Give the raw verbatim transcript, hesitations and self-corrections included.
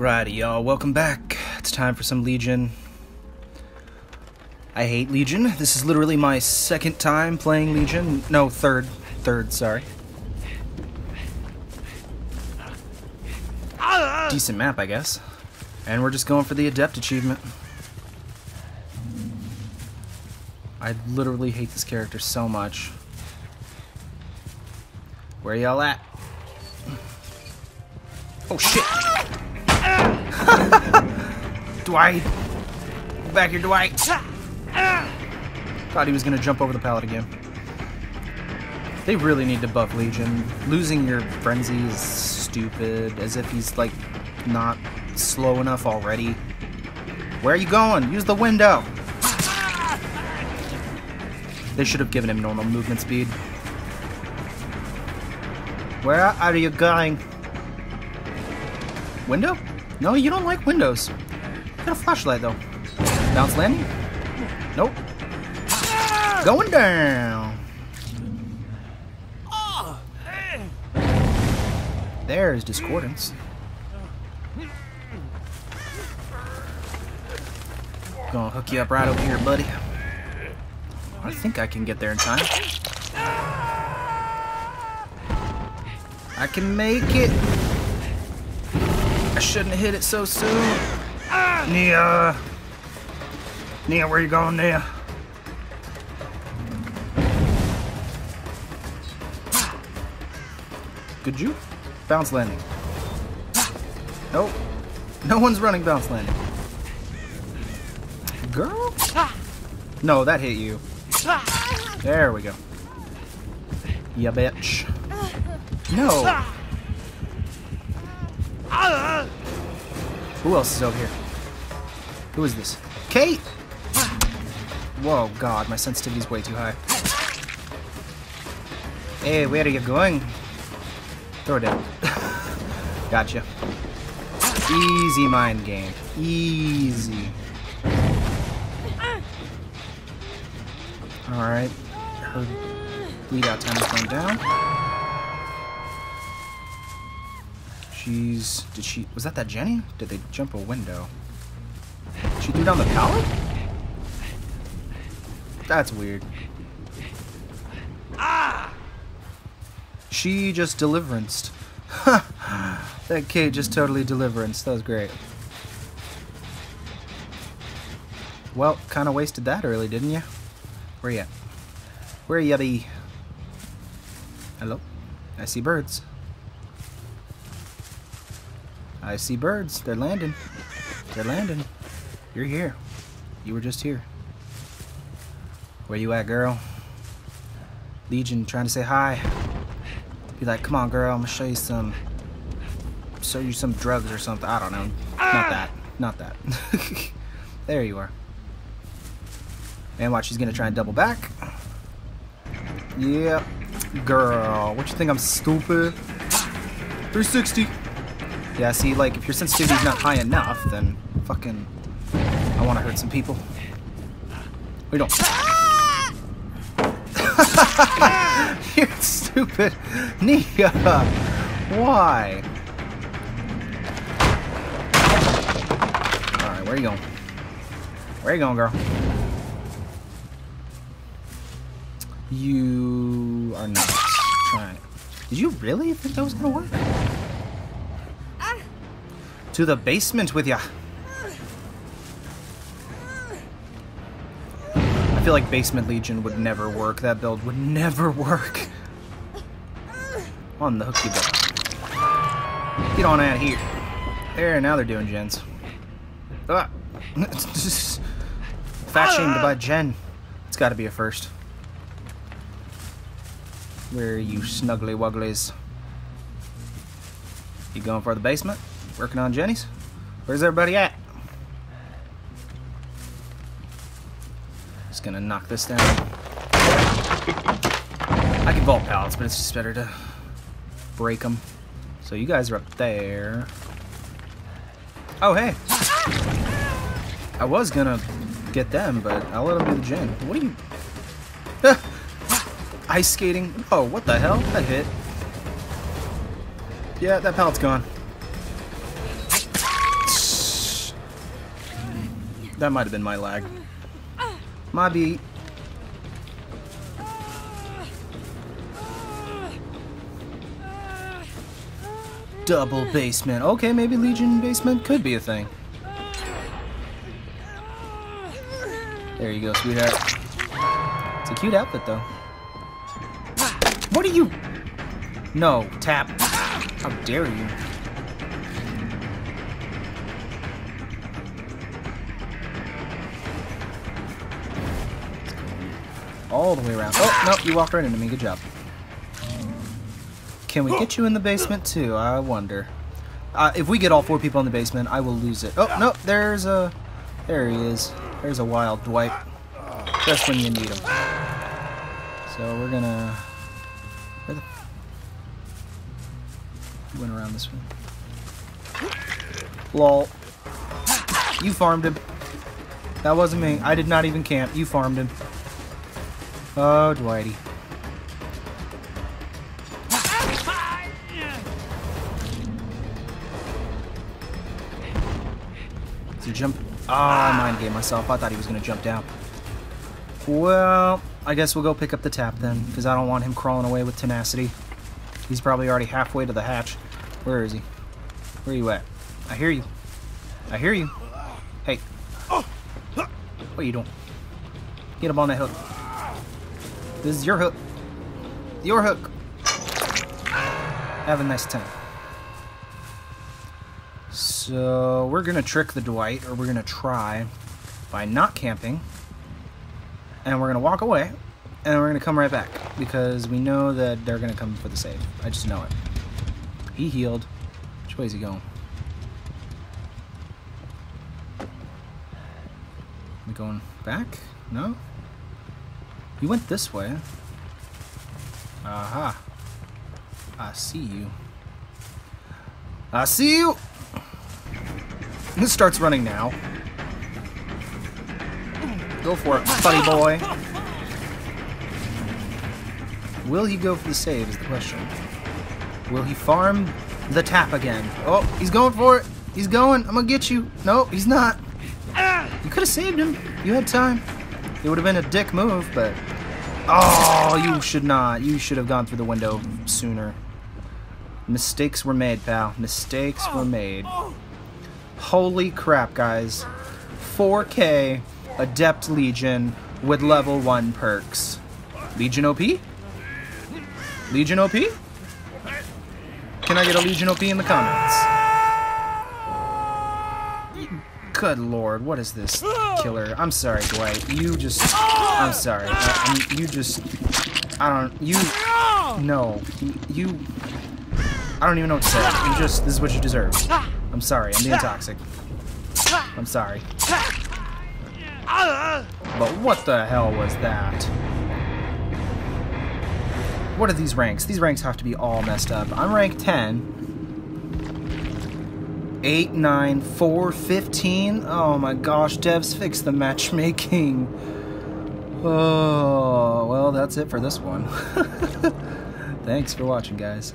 Alrighty, y'all, welcome back. It's time for some Legion. I hate Legion. This is literally my second time playing Legion. No, third. Third, sorry. Decent map, I guess. And we're just going for the Adept achievement. I literally hate this character so much. Where y'all at? Oh shit! Dwight! Go back here, Dwight! Thought he was gonna jump over the pallet again. They really need to buff Legion. Losing your frenzy is stupid, as if he's like not slow enough already. Where are you going? Use the window! They should have given him normal movement speed. Where are you going? Window? No, you don't like windows. Got a flashlight though. Bounce landing? Nope. Going down. There's discordance. Gonna hook you up right over here, buddy. I think I can get there in time. I can make it. I shouldn't have hit it so soon. Nea. Nea, where you going, Nea? Could you? Bounce landing. Nope. No one's running bounce landing. Girl? No, that hit you. There we go. Ya bitch. No. Who else is over here? Who is this? Kate! Whoa, God, my sensitivity's way too high. Hey, where are you going? Throw it down. Gotcha. Easy mind game. Easy. Alright. Her lead out time is going down. She's... Did she... Was that that Jenny? Did they jump a window? She threw down the pallet? That's weird. Ah! She just deliveranced. That kid just totally deliveranced. That was great. Well, kind of wasted that early, didn't you? Where you at? Where you be? Hello? I see birds. I see birds. They're landing. They're landing. You're here. You were just here. Where you at, girl? Legion trying to say hi. Be like, come on, girl. I'm gonna show you some... Show you some drugs or something. I don't know. Not that. Not that. There you are. And watch, she's gonna try and double back. Yeah. Girl, what you think, I'm stupid? three sixty. Yeah, see, like, if your sensitivity's not high enough, then fucking... I wanna hurt some people. We don't. You're stupid. Nika, why? Alright, where you going? Where you going, girl? You are not trying. Did you really think that was gonna work? Uh, to the basement with ya. I feel like basement Legion would never work. That build would never work. On the hook you build. Get on out of here. There, now they're doing gens. Ah. Fat shamed by Jen. It's gotta be a first. Where are you snuggly wugglies? You going for the basement? Working on Jenny's? Where's everybody at? Just gonna knock this down. I can vault pallets, but it's just better to break them. So you guys are up there. Oh, hey. I was gonna get them, but I'll let them do the gen. What are you... Ah. Ice skating. Oh, what the hell? That hit. Yeah, that pallet's gone. That might have been my lag. My beat. Double basement. Okay, maybe Legion basement could be a thing. There you go, sweetheart. It's a cute outfit, though. What are you? No, tap. How dare you? All the way around. Oh, no, you walked right into me. Good job. Can we get you in the basement, too? I wonder. Uh, if we get all four people in the basement, I will lose it. Oh, no, there's a... There he is. There's a wild Dwight. Just when you need him. So we're gonna... Where the... He went around this way. Lol. You farmed him. That wasn't me. I did not even camp. You farmed him. Oh, Dwighty. Jump. Ah, oh, mind game myself. I thought he was going to jump down. Well, I guess we'll go pick up the tap then, because I don't want him crawling away with tenacity. He's probably already halfway to the hatch. Where is he? Where are you at? I hear you. I hear you. Hey. What are you doing? Get him on that hook. This is your hook. Your hook. Have a nice time. So we're gonna trick the Dwight, or we're gonna try, by not camping, and we're gonna walk away, and we're gonna come right back, because we know that they're gonna come for the save. I just know it. He healed. Which way is he going? We going back? No? You went this way. Aha. I see you. I see you! This starts running now. Go for it, buddy boy. Will he go for the save is the question. Will he farm the tap again? Oh, he's going for it. He's going. I'm going to get you. No, he's not. You could have saved him. You had time. It would have been a dick move, but... Oh, you should not. You should have gone through the window sooner. Mistakes were made, pal. Mistakes were made. Holy crap, guys. four K Adept Legion with level one perks. Legion O P? Legion O P? Can I get a Legion O P in the comments? Good lord, what is this killer? I'm sorry, Dwight. You just... I'm sorry. I, I, you just... I don't... You... No. You... I don't even know what to say. You just... This is what you deserve. I'm sorry, I'm being toxic. I'm sorry. But what the hell was that? What are these ranks? These ranks have to be all messed up. I'm rank ten. eight, nine, four, fifteen. Oh my gosh, devs, fix the matchmaking. Oh, well, that's it for this one. Thanks for watching, guys.